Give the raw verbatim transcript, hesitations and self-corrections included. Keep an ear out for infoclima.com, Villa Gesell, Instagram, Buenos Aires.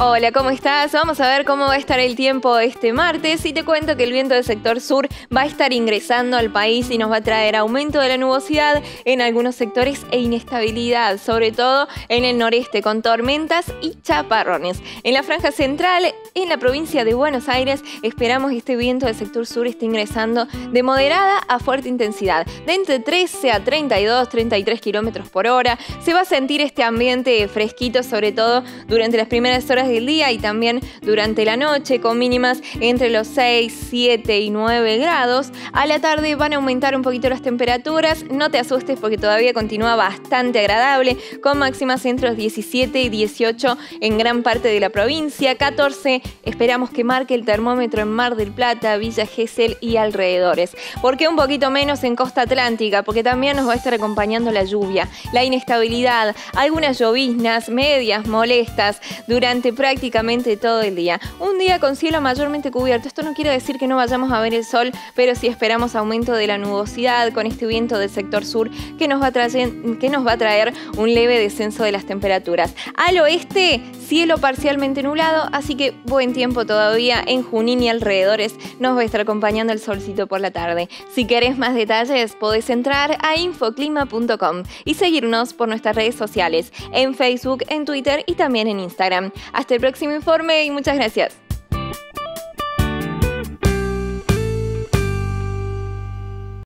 Hola, ¿cómo estás? Vamos a ver cómo va a estar el tiempo este martes y te cuento que el viento del sector sur va a estar ingresando al país y nos va a traer aumento de la nubosidad en algunos sectores e inestabilidad, sobre todo en el noreste con tormentas y chaparrones. En la franja central, en la provincia de Buenos Aires, esperamos que este viento del sector sur esté ingresando de moderada a fuerte intensidad, de entre trece a treinta y dos, treinta y tres kilómetros por hora. Se va a sentir este ambiente fresquito, sobre todo durante las primeras horas del día y también durante la noche, con mínimas entre los seis, siete y nueve grados. A la tarde van a aumentar un poquito las temperaturas, no te asustes porque todavía continúa bastante agradable, con máximas entre los diecisiete y dieciocho en gran parte de la provincia. Catorce esperamos que marque el termómetro en Mar del Plata, Villa Gesell y alrededores. ¿Por qué un poquito menos en costa atlántica? Porque también nos va a estar acompañando la lluvia, la inestabilidad, algunas lloviznas medias molestas durante prácticamente todo el día. Un día con cielo mayormente cubierto. Esto no quiere decir que no vayamos a ver el sol, pero sí esperamos aumento de la nubosidad con este viento del sector sur que nos va a traer, que nos va a traer un leve descenso de las temperaturas. Al oeste, cielo parcialmente nublado, así que buen tiempo todavía en Junín y alrededores. Nos va a estar acompañando el solcito por la tarde. Si querés más detalles, podés entrar a infoclima punto com y seguirnos por nuestras redes sociales, en Facebook, en Twitter y también en Instagram. Hasta el próximo informe y muchas gracias.